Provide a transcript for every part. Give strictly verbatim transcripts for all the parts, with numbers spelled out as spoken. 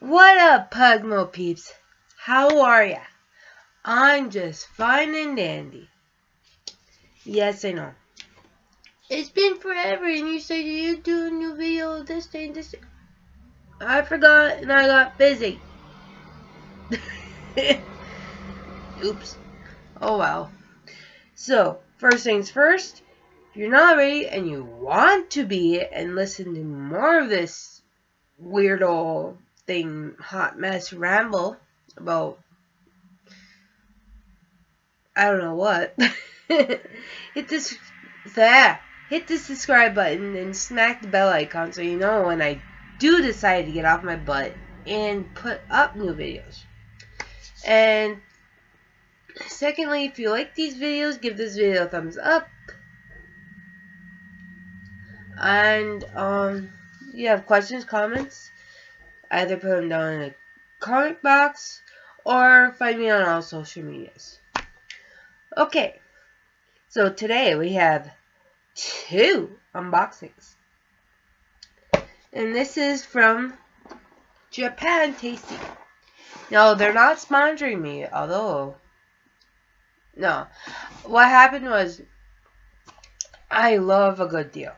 What up, Pugmo peeps? How are ya? I'm just fine and dandy. Yes, I know. It's been forever, and you said you do a new video this day and this day. I forgot, and I got busy. Oops. Oh, wow. So, first things first, if you're not ready and you want to be and listen to more of this weirdo thing, hot mess ramble about I don't know what, hit this that hit this subscribe button and smack the bell icon so you know when I do decide to get off my butt and put up new videos. And secondly, if you like these videos, give this video a thumbs up. And um, you have questions, comments, either put them down in the comment box or find me on all social medias. Okay, so today we have two unboxings. And this is from Japan Tasty. No, they're not sponsoring me, although... No. What happened was, I love a good deal.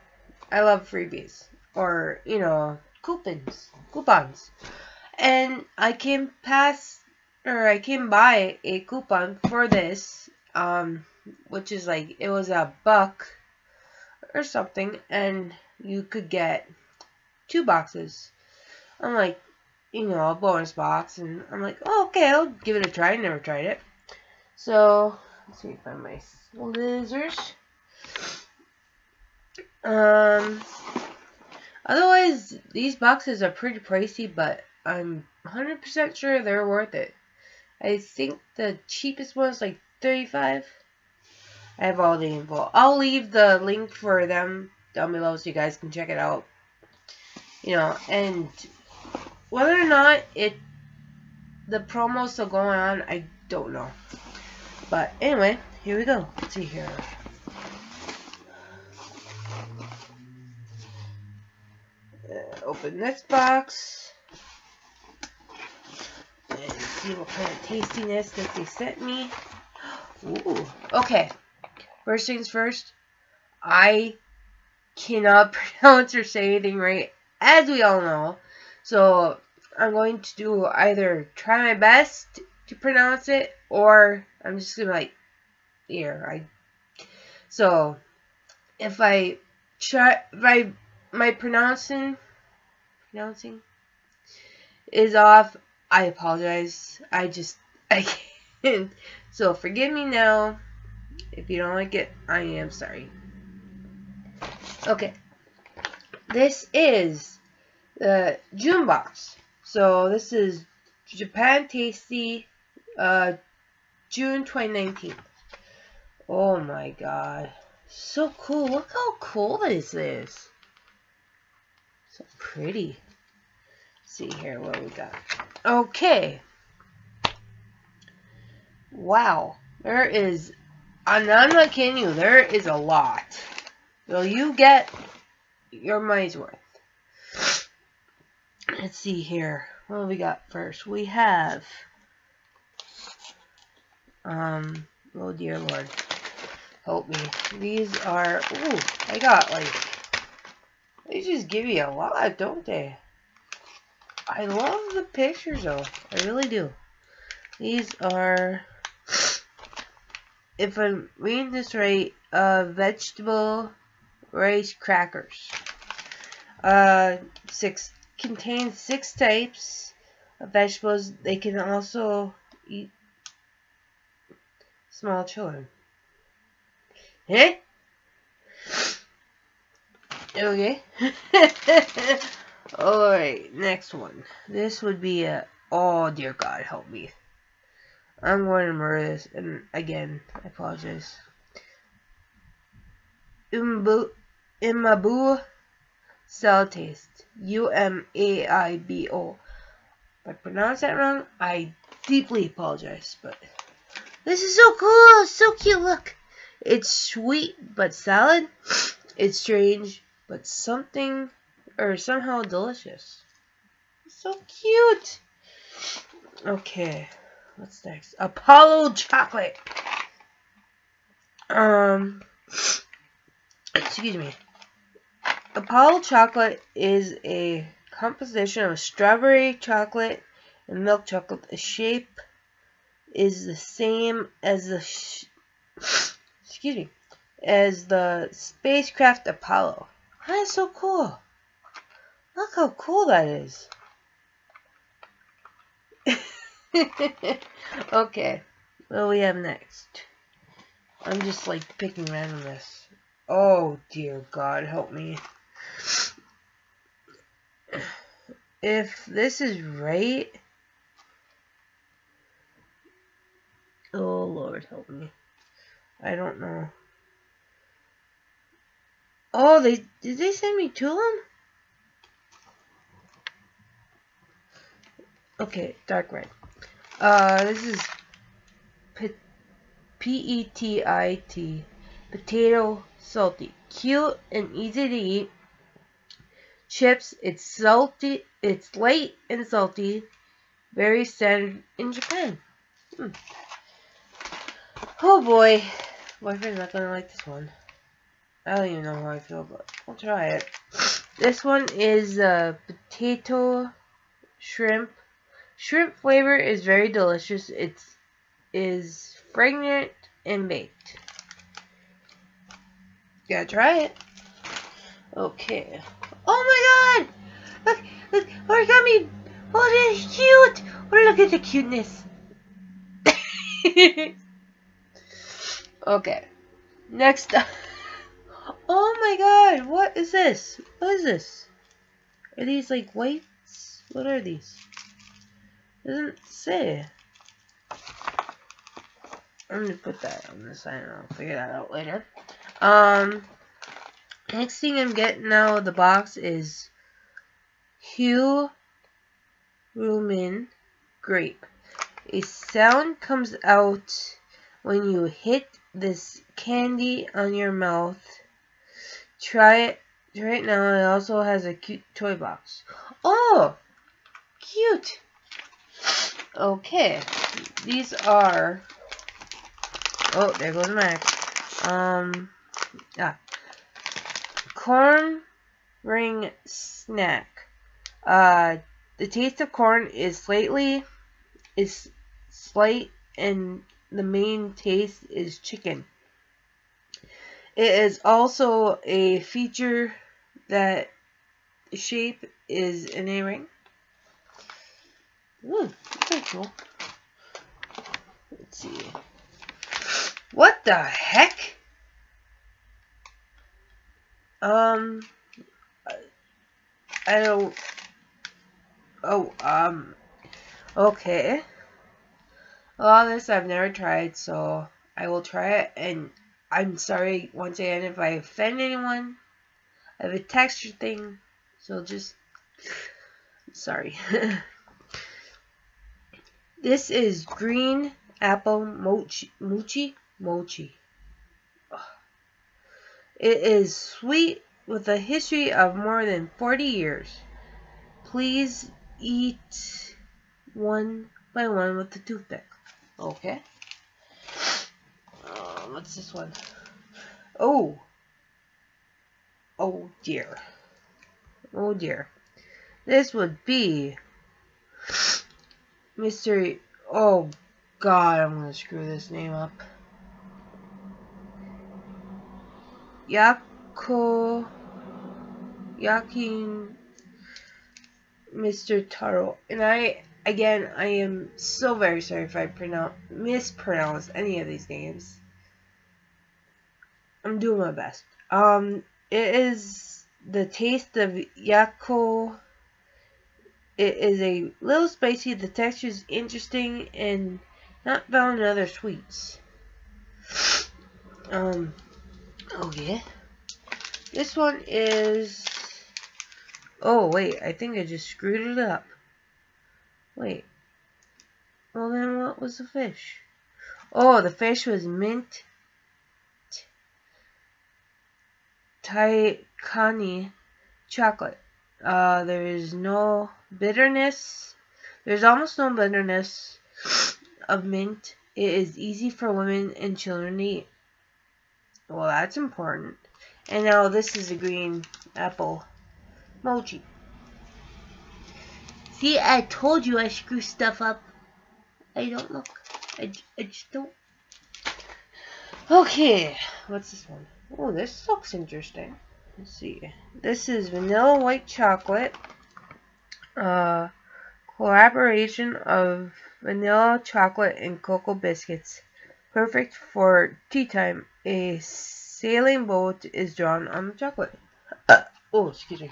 I love freebies. Or, you know, coupons. Coupons. And I came past, or I came by a coupon for this, um, which is like, it was a buck or something, and you could get two boxes. I'm like, you know, a bonus box, and I'm like, oh, okay, I'll give it a try. I never tried it. So, let's see if I my scissors. Um, otherwise, these boxes are pretty pricey, but I'm one hundred percent sure they're worth it. I think the cheapest one is like thirty-five dollars. I have all the info. I'll leave the link for them down below so you guys can check it out. You know, and whether or not it the promo's still going on, I don't know. But anyway, here we go. Let's see here. Uh, open this box and see what kind of tastiness that they sent me. Ooh. Okay. First things first. I cannot pronounce or say anything right, as we all know. So I'm going to do either try my best to pronounce it, or I'm just gonna like here. I so if I try if I my pronouncing pronouncing is off, I apologize. I just I can't. So forgive me now. If you don't like it, I am sorry. Okay, this is the June box. So this is Japan Tasty, uh, June twenty nineteen. Oh my god, so cool! Look how cool is this? So pretty. Let's see here what we got. Okay. Wow, there is. I'm not kidding you. There is a lot. So you get your money's worth. Let's see here. What do we got first? We have, um, oh dear Lord, help me. These are, ooh, I got like, they just give you a lot, don't they? I love the pictures though, I really do. These are, if I'm reading this right, uh, vegetable rice crackers. Uh, six. Contains six types of vegetables. They can also eat small children. Eh? Okay. Alright, next one. This would be a... Oh, dear God, help me. I'm going to murder this. And again, I apologize. Umbu... Umaibo... Cell taste. U M A I B O. If I pronounce that wrong, I deeply apologize, but this is so cool, so cute, look. It's sweet but salad. It's strange but something or somehow delicious. So cute. Okay, what's next? Apollo chocolate. Um, excuse me. Apollo chocolate is a composition of strawberry chocolate and milk chocolate. The shape is the same as the sh excuse me as the spacecraft Apollo. That is so cool. Look how cool that is. Okay, what do we have next? I'm just like picking randomness. Oh dear God, help me. If this is right, oh Lord help me, I don't know. Oh, they did they send me to them? Okay, dark red. Uh, this is P E T I T, potato salty, cute and easy to eat. Chips, it's salty, it's light and salty, very standard in Japan. Hmm. Oh boy, boyfriend's not gonna like this one. I don't even know how I feel, but I'll try it. This one is uh, potato shrimp. Shrimp flavor is very delicious. It's is fragrant and baked. Gotta try it. Okay. Oh my God! Look, look, origami! Oh, it is cute! Oh, look at the cuteness. Okay. Next up. Oh my God! What is this? What is this? Are these like weights? What are these? It doesn't say. I'm gonna put that on the side and I'll figure that out later. Um, next thing I'm getting out of the box is Hue Rumen grape. A sound comes out when you hit this candy on your mouth. Try it right now. It also has a cute toy box. Oh, cute. Okay, these are. Oh, there goes my axe. Um, ah. Corn ring snack. Uh, the taste of corn is slightly, is slight, and the main taste is chicken. It is also a feature that the shape is in a ring. Ooh, that's pretty cool. Let's see. What the heck? Um, I don't. Oh, um, okay. A lot of this I've never tried, so I will try it. And I'm sorry once again if I offend anyone. I have a texture thing, so just sorry. This is green apple mochi. mochi? Mochi. It is sweet with a history of more than forty years. Please eat one by one with the toothpick. Okay. Uh, what's this one? Oh. Oh dear. Oh dear. This would be Mister Oh God, I'm gonna screw this name up. Yaku Yakin Mister Taro, and I again I am so very sorry if I pronounce mispronounce any of these names. I'm doing my best. Um, it is the taste of Yaku. It is a little spicy. The texture is interesting and not found in other sweets. Um. Okay. This one is. Oh, wait. I think I just screwed it up. Wait. Well, then what was the fish? Oh, the fish was mint. Taikani chocolate. Uh, there is no bitterness. There's almost no bitterness of mint. It is easy for women and children to eat. Well, that's important. And now this is a green apple mochi. See, I told you I screw stuff up. I don't look. I, I just don't. Okay, what's this one? Oh, this looks interesting. Let's see. This is vanilla white chocolate. Uh, collaboration of vanilla chocolate and cocoa biscuits. Perfect for tea time. A sailing boat is drawn on the chocolate. Uh, oh, excuse me.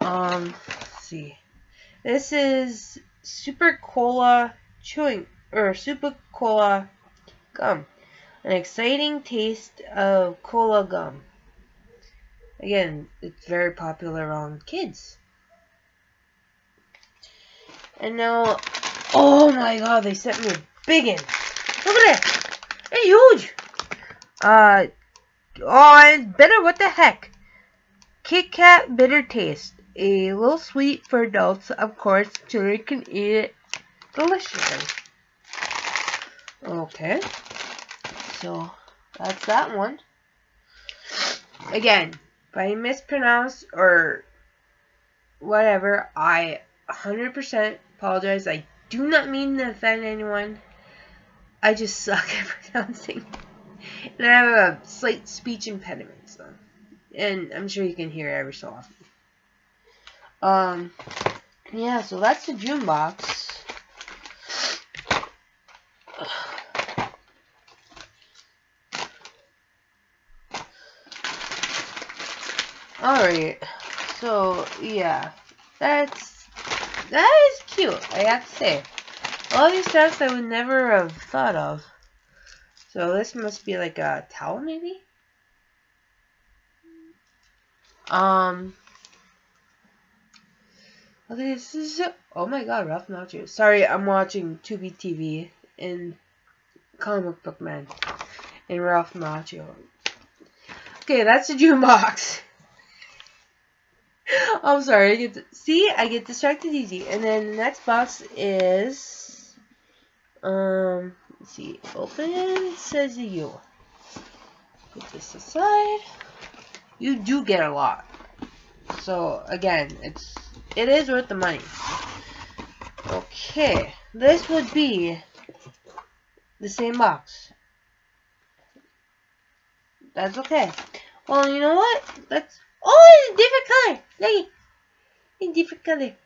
Um, let's see. This is Super Cola chewing, or Super Cola gum. An exciting taste of cola gum. Again, it's very popular around kids. And now, oh my god, they sent me a big one. Look at that. It's huge. Uh, oh, it's bitter, what the heck. Kit Kat bitter taste. A little sweet for adults, of course. Children can eat it deliciously. Okay. So, that's that one. Again, if I mispronounce or whatever, I one hundred percent apologize. I do not mean to offend anyone. I just suck at pronouncing. And I have a slight speech impediment, so. And I'm sure you can hear it every so often. Um, yeah, so that's the June box. Ugh. Alright, so, yeah, that's, that is cute, I have to say. All these stuff I would never have thought of. So this must be like a towel, maybe? Um, okay, this is, oh my god, Ralph Macchio. Sorry, I'm watching Tubi T V and Comic Book Man and Ralph Macchio. Okay, that's the June box. I'm sorry, I get to, see, I get distracted easy. And then the next box is, um, let's see, open, it says you. Put this aside. You do get a lot. So, again, it's, it is worth the money. Okay, this would be the same box. That's okay. Well, you know what? Let's, oh, it's a different color. Like, it's a different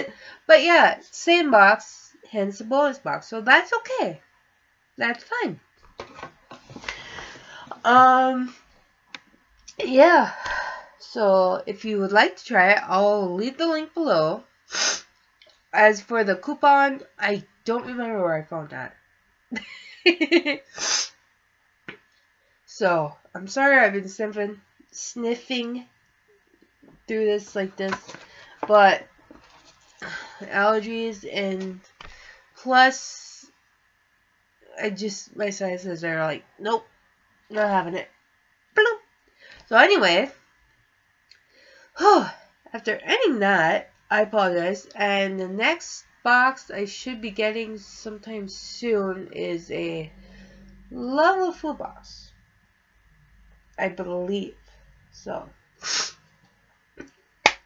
color. But yeah, same box, hence the bonus box. So that's okay. That's fine. Um, yeah. So if you would like to try it, I'll leave the link below. As for the coupon, I don't remember where I found that. So, I'm sorry I've been simping. Sniffing through this like this, but allergies, and plus I just, my sinuses are like, nope, not having it. Bloop. So anyway, whew, after ending that, I apologize, and the next box I should be getting sometime soon is a lovely food box, I believe. So,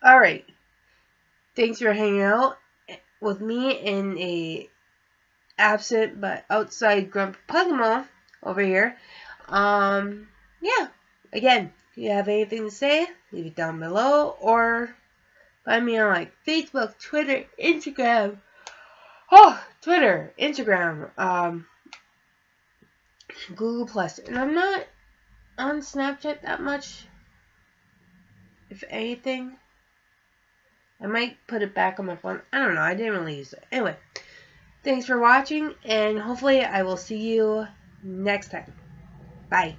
alright, thanks for hanging out with me in a absent but outside grump Pugmo over here. Um, yeah, again, if you have anything to say, leave it down below, or find me on like Facebook, Twitter, Instagram, oh, Twitter, Instagram, um, Google Plus, and I'm not on Snapchat that much. If anything, I might put it back on my phone. I don't know. I didn't really use it. Anyway, thanks for watching, and hopefully I will see you next time. Bye.